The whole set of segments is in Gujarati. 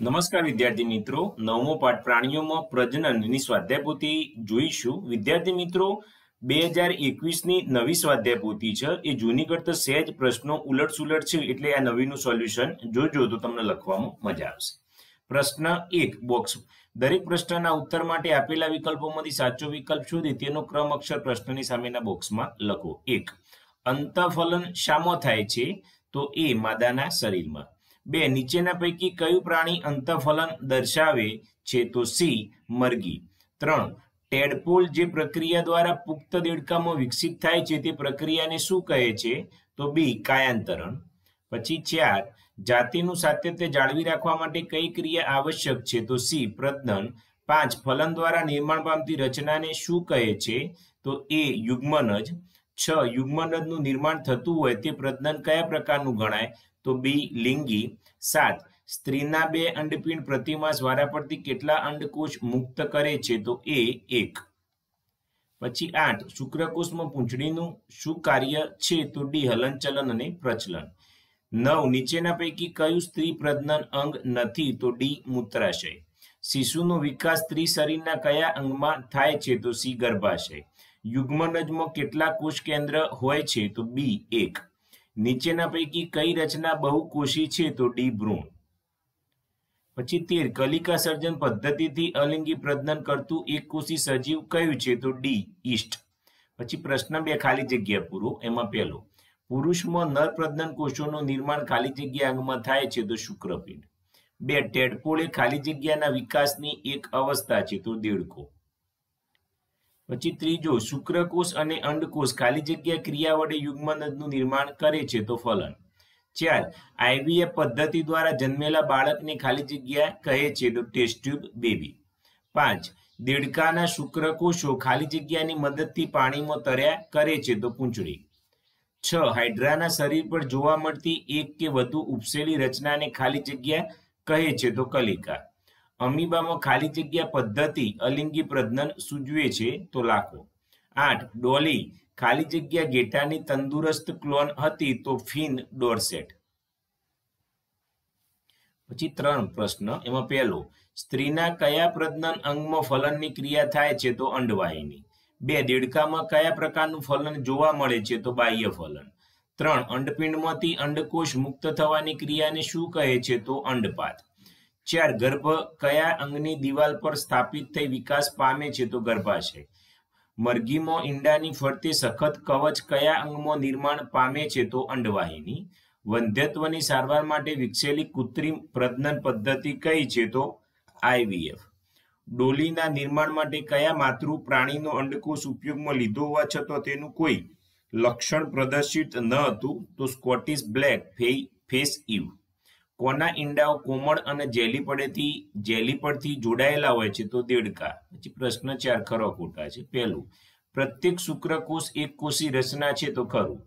नमस्कार विद्यार्थी मित्रों, नवमो पाठ प्राणियों में प्रजनन स्वाध्याय पोथी जोईशुं। विद्यार्थी मित्रों, 2021 ની નવી સ્વાધ્યાય પોથી છે એ જૂની કરતા સહેજ પ્રશ્નો ઉલટસુલટ છે, એટલે આ નવીનું સોલ્યુશન જોજો તો તમને લખવામાં મજા આવશે। પ્રશ્ન 1 બોક્સ, દરેક પ્રશ્નના ઉત્તર માટે આપેલા વિકલ્પોમાંથી સાચો વિકલ્પ શોધી તેનો ક્રમ અક્ષર પ્રશ્નની સામેના બોક્સમાં લખો। 1 અંતઃફલન શામાં થાય છે? તો એ માદાના શરીરમાં। 2 નીચેના પૈકી કયું પ્રાણી અંતઃફલન દર્શાવે છે? તો સી મરઘી। 3 ટેડપોલ જે પ્રક્રિયા દ્વારા પુખ્ત દેડકામાં વિકસિત થાય છે તે પ્રક્રિયાને શું કહે છે? તો બી કાયાંતરણ। પછી 4 જાતિનું સાતત્ય જાળવી રાખવા માટે કઈ ક્રિયા આવશ્યક છે? તો સી પ્રજનન। 5 ફલન દ્વારા નિર્માણ પામતી રચનાને શું કહે છે? તો એ યુગ્મનજ। 6 યુગ્મનજનું નિર્માણ થતું હોય તે પ્રજનન કયા પ્રકારનું ગણાય? તો બી લિંગી। 7 સ્ત્રીના 2 અંડપિંડ પ્રતિમાસ વારા પરથી કેટલા અંડકોષ મુક્ત કરે છે? તો એ 1। પછી 8 શુક્રકોષમાં પૂંછડીનું શું કાર્ય છે? તો ડી હલનચલન અને પ્રચલન। 9 નીચેના પૈકી કયું સ્ત્રી પ્રજનન અંગ નથી? તો ડી મૂત્રાશય। શિશુનો વિકાસ સ્ત્રી શરીરના કયા અંગમાં થાય છે? તો સી ગર્ભાશય। યુગ્મનજમાં કેટલા કોષ કેન્દ્ર હોય છે? તો બી 1। નીચેના પૈકી કઈ રચના બહુકોષી છે? તો ડી ભ્રૂણ। પછી 13 કલિકા સર્જન પદ્ધતિથી અલિંગી પ્રજનન કરતું એકકોષી સજીવ કયું છે? તો ડી ઈસ્ટ। પછી પ્રશ્ન 2 ખાલી જગ્યા પૂરો, એમાં પહેલો, પુરુષમાં નર પ્રજનન કોષોનું નિર્માણ ખાલી જગ્યા અંગમાં થાય છે તો શુક્રપિંડ। 2 ટેડપોલે ખાલી જગ્યાના વિકાસની એક અવસ્થા છે તો દેડકો। પછી 3જો શુક્રકોષ અને અંડકોષ ખાલી જગ્યા ક્રિયા વડે યુગ્મનજનું નિર્માણ કરે છે તો ફલન। 4 આઈવીએફ પદ્ધતિ દ્વારા જન્મેલા બાળકને ખાલી જગ્યા કહે છે તો ટેસ્ટ ટ્યુબ બેબી। 5 દેડકાના શુક્રકોષો ખાલી જગ્યાની મદદથી પાણીમાં તર્યા કરે છે તો પૂંછડી। 6 હાઇડ્રાના શરીર પર જોવા મળતી એક કે વધુ ઉપસેલી રચનાને ખાલી જગ્યા કહે છે તો કલિકા। અમીબામાં ખાલી જગ્યા પદ્ધતિ અલિંગી પ્રજનન સૂચવે છે તો લાખો। 8 ડોલી ખાલી જગ્યા ગેટાની તંદુરસ્ત ક્લોન હતી તો ફિન ડોરસેટ। પછી 3 પ્રશ્ન, એમાં પહેલો, સ્ત્રીના કયા પ્રજનન અંગમાં ફલનની ક્રિયા થાય છે? તો અંડવાહીની। 2 દેડકામાં કયા પ્રકારનું ફલન જોવા મળે છે? તો બાહ્ય ફલન। 3 અંડપિંડમાંથી અંડકોષ મુક્ત થવાની ક્રિયાને શું કહે છે? તો અંડપાત। 4 ગર્ભ કયા અંગની દિવાલ પર સ્થાપિત થઈ વિકાસ પામે છે? તો ગર્ભાશય। મરઘીમાં ઈંડાની ફરતે સખત કવચ કયા અંગમાં નિર્માણ પામે છે? તો અંડવાહીની। વંધ્યત્વની સારવાર માટે વિકસેલી કૃત્રિમ પ્રજનન પદ્ધતિ કઈ છે? તો આઈવીએફ। ડોલીના નિર્માણ માટે કયા માતૃ પ્રાણીનો અંડકોષ ઉપયોગમાં લીધો હોવા છતાં તેનું કોઈ લક્ષણ પ્રદર્શિત ન હતું? તો સ્કોટિશ બ્લેક ફેસ ઈવ। કોના ઈંડાઓ કોમળ અને જેલી પરથી જોડાયેલા હોય છે? તો દેડકા। પછી પ્રશ્ન 4 ખરો ખોટા છે, પહેલું, પ્રત્યેક શુક્રકોષ એકકોષી રચના છે તો ખરું,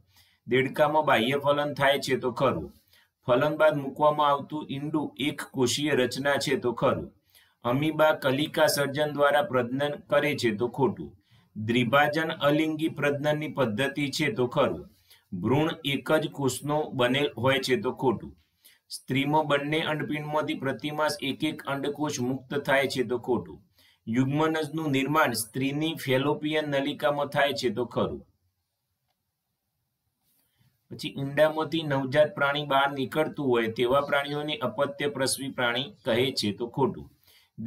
દેડકામાં બાહ્ય ફલન થાય છે તો ખરું, ફલન બાદ મૂકવામાં આવતું ઈંડું એકકોષીય રચના છે તો ખરું, અમીબા કલિકા સર્જન દ્વારા પ્રજનન કરે છે તો ખોટું, દ્વિભાજન અલિંગી પ્રજનનની પદ્ધતિ છે તો ખરું, ભ્રૂણ એક જ કોષનો બનેલ હોય છે તો ખોટું, સ્ત્રીમાં બંને અંડપિંડમાંથી પ્રતિમાસ એક એક અંડકોષ મુક્ત થાય છે તો ખોટું, યુગ્મનજનું નિર્માણ સ્ત્રીની ફેલોપિયન નલિકામાં થાય છે તો ખરું। પછી ઈંડામાંથી નવજાત પ્રાણી બહાર નીકળતું હોય તેવા પ્રાણીઓને અપત્ય પ્રસવી પ્રાણી કહે છે તો ખોટું,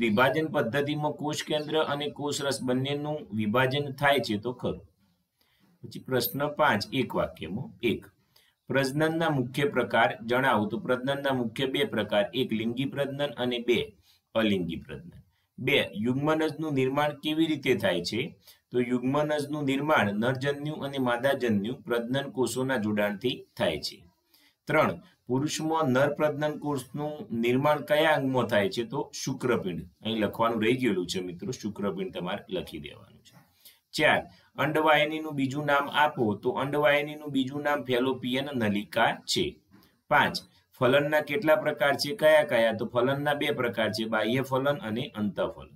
વિભાજન પદ્ધતિમાં કોષ કેન્દ્ર અને કોષરસ બંનેનું વિભાજન થાય છે તો ખરું। પછી પ્રશ્ન 5 એક વાક્યમાં, 1 પ્રજનનના મુખ્ય પ્રકાર જણાવો તો પ્રજનનના મુખ્ય 2 પ્રકાર, 1 લિંગી પ્રજનન અને 2 અલિંગી પ્રજનન। 2 યુગ્મનજનું નિર્માણ કેવી રીતે થાય છે? તો યુગ્મનજનું નિર્માણ નરજન્યુ અને માદાજન્યુ પ્રજનન કોષોના જોડાણથી થાય છે। 3 પુરુષમાં નર પ્રજનન કોષનું નિર્માણ કયા અંગમાં થાય છે? તો શુક્રપિંડ, અહીં લખવાનું રહી ગયેલું છે મિત્રો, શુક્રપિંડ તમારે લખી દેવાનું છે। 4 અંડવાહિનીનું બીજું નામ આપો તો અંડવાહિનીનું બીજું નામ ફેલોપિયન નલિકા છે। 5 ફલનના કેટલા પ્રકાર છે? કયા કયા? તો ફલનના 2 પ્રકાર છે, બાહ્ય ફલન અને અંતઃફલન।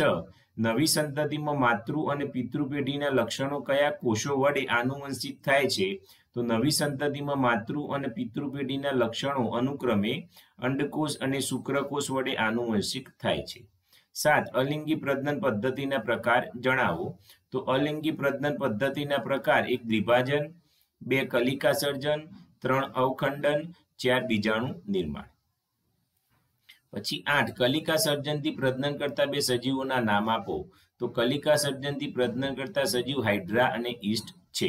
6 નવી સંતતિમાં માતૃ અને પિતૃ પેઢીના લક્ષણો કયા કોષો વડે આનુવંશિક થાય છે? तो नवी संततिમાં માતૃ અને પિતૃ પેઢીના લક્ષણો અનુક્રમે અંડકોષ અને શુક્રકોષ વડે આનુવંશિક થાય છે। 7 અલિંગી પ્રજનન પદ્ધતિના પ્રકાર જણાવો। તો અલિંગી પ્રજનન પદ્ધતિના પ્રકાર એક દ્વિભાજન, બે કલિકા સર્જન, ત્રણ અવખંડન, ચાર બીજાણુ નિર્માણ। પછી 8 કલિકા સર્જનથી પ્રજનન કરતા બે સજીવોના નામ આપો। तो कलिका सर्जन प्रजनन करता सजीव हाइड्रा अने ईस्ट छे।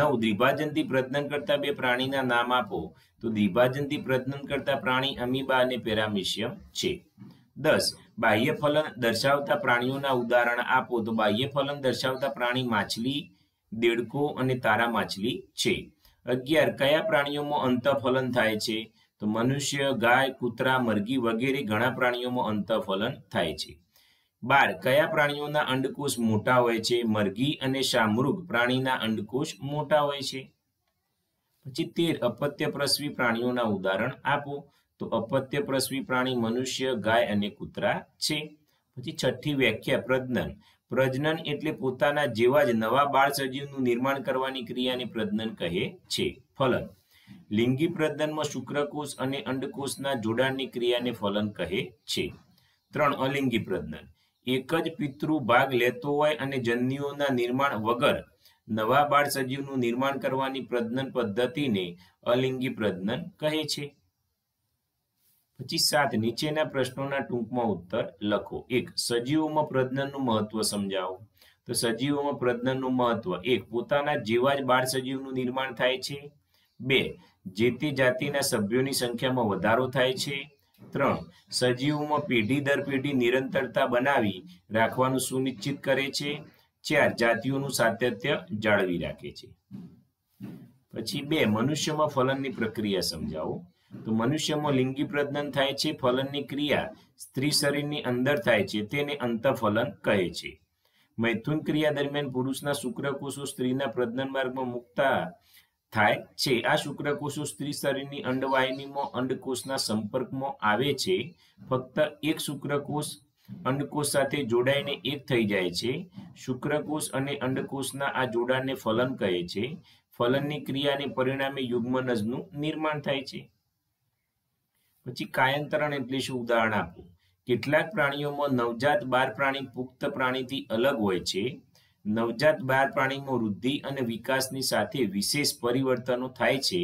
9 द्विभाजन प्रजनन करता बे प्राणी ना नाम आपो। तो द्विभाजन प्रजनन करता प्राणी अमीबा अने पेरामीशियम छे। 10 बाह्य फलन दर्शावता प्राणियों उदाहरण आपो। तो बाह्य फलन दर्शावता प्राणी माछली, देडको अने तारा माछली छे। 11 कया प्राणियों अंतःफलन थाय छे? तो मनुष्य, गाय, कूतरा, मरघी वगैरह घणा प्राणियों अंतःफलन थाय छे। 12 कया प्राणियों अंडकोष मोटा होय छे? मरघी अने शामृग प्राणी अंडकोष मोटा होय छे। पछी 13 अपत्यप्रसवी प्राणियों उदाहरण आपो। तो अपत्यप्रसवी प्राणी मनुष्य, गाय अने कूतरा छे। पछी 6 व्याख्या प्रजनन। प्रजनन एटले पोताना जेवा ज नवा बाळ सजीवनुं निर्माण करवानी क्रियाने प्रजनन कहे छे। फलन लिंगी प्रजननमां शुक्रकोष अने अंडकोषना जोडाणनी क्रियाने फलन कहे छे। 3 अलिंगी प्रजनन। एक ज पितृ भाग लेतो होय अने जननीओना निर्माण वगर नवा बाळ सजीवनुं निर्माण करवानी प्रजनन पद्धतिने अलिंगी प्रजनन कहे छे। पछी 7 नीचेना प्रश्नोना टूंकमां उत्तर लखो। 1 सजीवोमां प्रजनननुं महत्व समजावो। तो सजीवोमां प्रजनननुं महत्व 1 पोताना जेवा ज बाळ सजीवनुं निर्माण थाय छे। 2 जे ते जातिना सभ्योनी संख्यामां वधारो थाय छे। 3 सजीवोमां पेढ़ी दर पेढ़ी निरंतरता बनावी राखवानुं सुनिश्चित करे छे। 4 जातिओनुं सातत्य जाळवी राखे छे। पछी 2 मनुष्यमां फलननी प्रक्रिया समजावो। तो मनुष्यमां लिंगी प्रजनन थाय छे। फलननी क्रिया स्त्री शरीरनी अंदर थाय छे, तेने अंतःफलन कहे छे। मैथुन क्रिया दरमियान पुरुषना शुक्रकोषो स्त्रीना प्रजनन मार्गमां मुकता थाय छे। आ शुक्रकोषो स्त्री शरीरनी अंडवाहिनीमां अंडकोषना संपर्कमां आवे छे। फक्त एक शुक्रकोष अंडकोष साथे जोडाईने एक थई जाय छे। शुक्रकोष अने अंडकोषना आ जोडाणने फलन कहे छे। फलननी क्रियाने परिणामे युग्मनजनुं निर्माण थाय छे। पछी कायांतरण एटले शुं उदाहरण आपो। केटलाक प्राणीओमां नवजात बार प्राणी पुख्त प्राणीथी अलग होय छे। नवजात बार प्राणी में वृद्धि और विकास नी साथे विशेष परिवर्तनों थाय छे।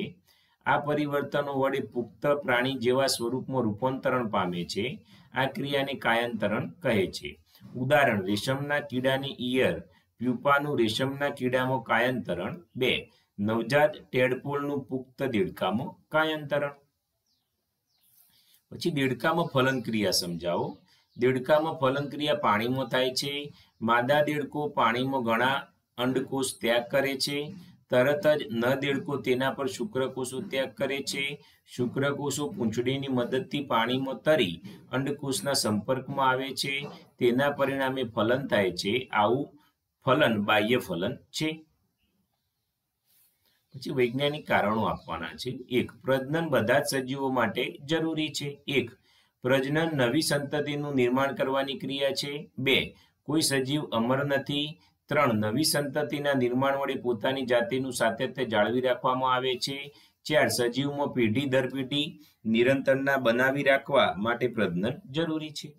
आ परिवर्तनों वडे पुख्त प्राणी जेवा स्वरूप में रूपांतरण पामे छे। आ क्रिया ने कायांतरण कहे छे। उदाहरण रेशमना कीड़ानी ईयर प्यूपानु रेशमना कीड़ामां कायांतरण। 2 नवजात टेडपोलनु पुख्त देडकामां कायांतरण। पछी देडकामां फलन क्रिया समजावो। देडकामां फलन क्रिया पाणीमां थाय छे। मादा देडको पाणीमां घणा अंडकोष त्याग करे छे। तरत ज नर देडको तेना पर शुक्रकोषो त्याग करे छे। शुक्रकोषो पूंछडीनी मददथी पाणीमां तरी अंडकोषना संपर्कमां आवे छे। तेना परिणामे फलन थाय छे। आवुं फलन बाह्य फलन छे। पछी वैज्ञानिक कारणों आपवाना छे। 1 प्रजनन बधा ज सजीवो माटे जरूरी छे। 1 प्रजनन नवी संततिनुं निर्माण करवानी क्रिया छे। 2 कोई सजीव अमर नथी। 3 नवी संततिना निर्माण वडे पोतानी जातिनुं सातत्य जाळवी राखवामां आवे छे। 4 सजीवमां पेढी दर पेढी निरंतरता बनावी राखवा माटे प्रजनन जरूरी छे।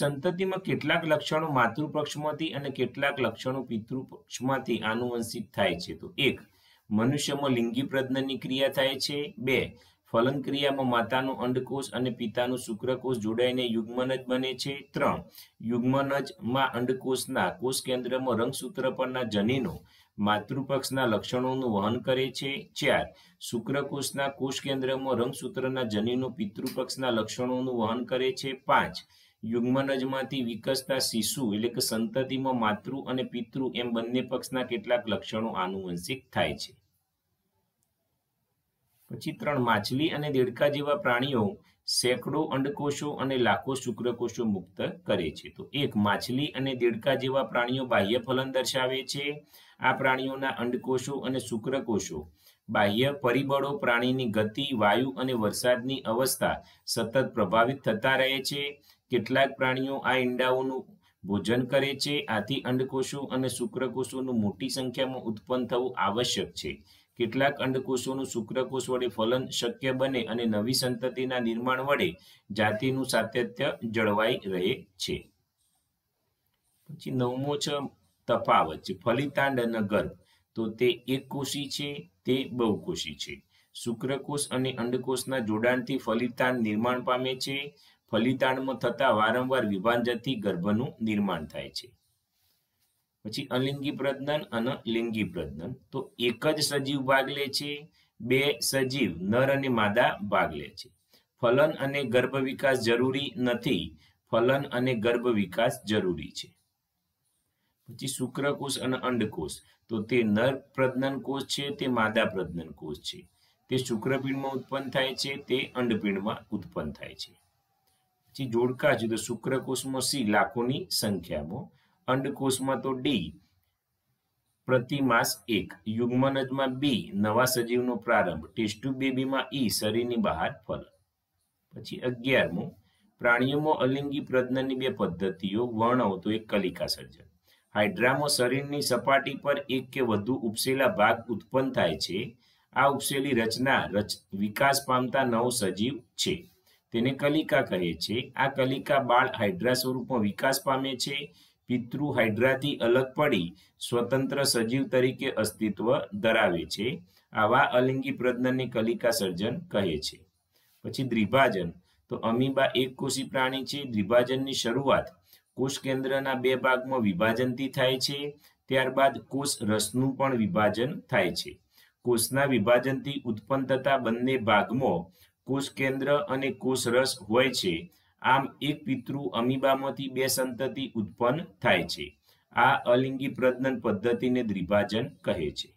संततिमां केटलाक लक्षणों मातृपक्षमांथी अने केटलाक लक्षणों पितृपक्षमांथी आनुवंशिक थाय छे। तो 1 मनुष्यमां लिंगी प्रजनननी क्रिया थाय छे। 2 फलन क्रिया में मातानो अंडकोष अने पितानो शुक्रकोष जोड़ाईने युग्मनज बने छे। 3 युग्मनज में अंडकोषना कोष केंद्र में रंगसूत्र परना जनीनो मातृपक्षना लक्षणोनुं वहन करे छे। 4 शुक्रकोषना कोष केंद्र में रंगसूत्रना जनीनो पितृपक्षना लक्षणोनुं वहन करे छे। 5 युग्मनज मांथी विकसता शिशु एटले के संततिमां मातृ अने पितृ एम बंने पक्षना केटलाक लक्षणों आनुवंशिक थाय छे। पछी 3 माछली अने देडका जेवा प्राणीओ सैकड़ों अंडकोषो अने लाखों शुक्रकोषो मुक्त करे छे। तो 1 माछली अने देडका जेवा प्राणीओ बाह्य फलन दर्शावे छे। आ प्राणीओना अंडकोषो अने शुक्रकोषो बाह्य परिबळो प्राणीनी गति, वायु अने वरसादनी अवस्था सतत प्रभावित थता रहे छे। केटलाक प्राणीओ आ ईंडाओनुं ભોજન કરે છે। આથી અંડકોષો અને શુક્રકોષોનું મોટી સંખ્યામાં ઉત્પન્ન થવું આવશ્યક છે। કેટલાક અંડકોષોનું શુક્રકોષ વડે ફલન શક્ય બને અને નવી સંતતિના નિર્માણ વડે જાતિનું સાતત્ય જળવાઈ રહે છે। પછી નવમો છે તફાવત, ફલિતાંડ અને ગર્ભ, તો તે એકકોષી છે, તે બહુકોષી છે। શુક્રકોષ અને અંડકોષના જોડાણથી ફલિતાંડ નિર્માણ પામે છે। ફલિતાંડમાં થતા વારંવાર વિભાજનથી ગર્ભનું નિર્માણ થાય છે। પછી અલિંગી પ્રજનન અને લિંગી પ્રજનન, તો એક જ સજીવ ભાગ લે છે, બે સજીવ નર અને માદા ભાગ લે છે। ફલન અને ગર્ભ વિકાસ જરૂરી નથી, ફલન અને ગર્ભ વિકાસ જરૂરી છે। પછી શુક્રકોષ અને અંડકોષ, તો તે નર પ્રજનન કોષ છે, તે માદા પ્રજનન કોષ છે। તે શુક્રપિંડમાં ઉત્પન્ન થાય છે, તે અંડપિંડમાં ઉત્પન્ન થાય છે। પછી જોડકા છે, તો શુક્રકોષમાં સી લાખોની સંખ્યામાં, અંડકોષમાં તો ડી પ્રતિમાસ 1, યુગ્મનજમાં બી નવા સજીવનો પ્રારંભ, ટેસ્ટ ટ્યુબ બેબીમાં ઈ શરીરની બહાર ફલન। પછી 11મો, પ્રાણીઓમાં અલિંગી પ્રજનનની બે પદ્ધતિઓ વર્ણવો, તો એક કલિકા સર્જન, હાઇડ્રામાં શરીરની સપાટી પર એક કે વધુ ઉપસેલા ભાગ ઉત્પન્ન થાય છે। આ ઉપસેલી રચના વિકાસ પામતા નવ સજીવ છે, તેને કલિકા કહે છે। આ કલિકા બાળ હાઇડ્રા સ્વરૂપમાં વિકાસ પામે છે, પિતૃ હાઇડ્રાથી અલગ પડી સ્વતંત્ર સજીવ તરીકે અસ્તિત્વ ધરાવે છે। આવા અલિંગી પ્રજનનને કલિકા સર્જન કહે છે। પછી દ્વિભાજન, તો અમીબા એકકોષી પ્રાણી છે। દ્વિભાજનની શરૂઆત કોષ કેન્દ્રના બે ભાગમાં વિભાજનથી થાય છે, ત્યારબાદ કોષ રસનું પણ વિભાજન થાય છે। કોષના વિભાજનથી ઉત્પન્ન થતા બંને ભાગમાં કોષ કેન્દ્ર અને કોષ રસ હોય છે। આમ એક પિતૃ અમીબામાંથી બે સંતતિ ઉત્પન્ન થાય છે। આ અલિંગી પ્રજનન પદ્ધતિને દ્વિભાજન કહે છે।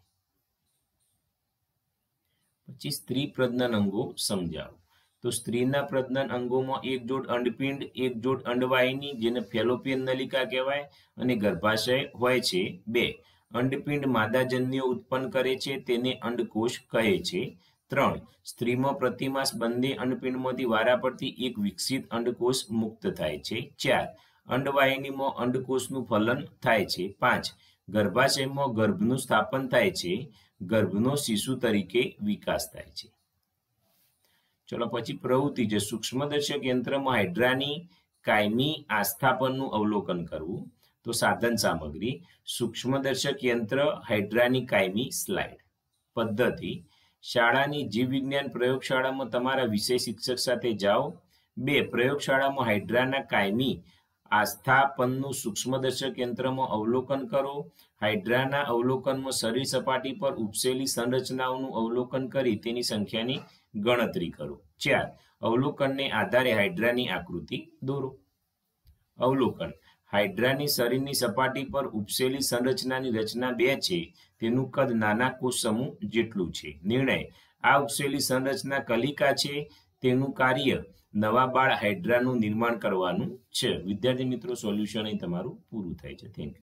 પછી સ્ત્રી પ્રજનન અંગો સમજાવો, तो स्त्रीना प्रजनन अंगों में एक जोड़ अंडपिंड, एक जोड़ अंडवाहिनी जेने फेलोपियन नलिका कहवाय अने गर्भाशय होय छे। बे अंडपिंड मादाजन्य उत्पन्न करे छे, तेने अंडकोष कहे छे। त्रण स्त्री में प्रतिमास बंदे अंडपिंडमांथी वाराफरती एक विकसित अंडकोष मुक्त थाय छे। चार अंडवाहिनी में अंडकोषनु फलन थाय छे। पांच गर्भाशय में गर्भनु स्थापन थाय छे, गर्भनो शिशु तरीके विकास थाय छे। चलो पछी प्रवृत्ति जे सूक्ष्मदर्शक यंत्रमा हाइड्रानी कायमी आस्थापननुं अवलोकन करवुं, तो साधन सामग्री सूक्ष्मदर्शक यंत्र, हाइड्रानी कायमी स्लाइड। पद्धति शाळानी जीव विज्ञान प्रयोगशाळामां तमारा विषय शिक्षक साथे जाओ। बे प्रयोगशाळामां हाइड्राना कायमी आस्थापननुं सूक्ष्मदर्शक यंत्रमां अवलोकन करो। हाइड्राना अवलोकनमां शरीर सपाटी पर उपसेली संरचनाओनुं अवलोकन करी तेनी संख्यानी गणतरी करो। चार अवलोकन ने आधारे हाइड्रानी आकृति दौरो। अवलोकन हाइड्रानी शरीरनी सपाटी पर उपसेली संरचनानी रचना बे छे, तेनु कद नाना कोष समूह जेटलू छे। निर्णय आ उपसेली संरचना कलिका छे, तेनु कार्य नवा बाळ हाइड्रानु निर्माण करवानुं छे। विद्यार्थी मित्रों, सोल्यूशन अहीं तमारुं पूरुं थाय छे। Thank you.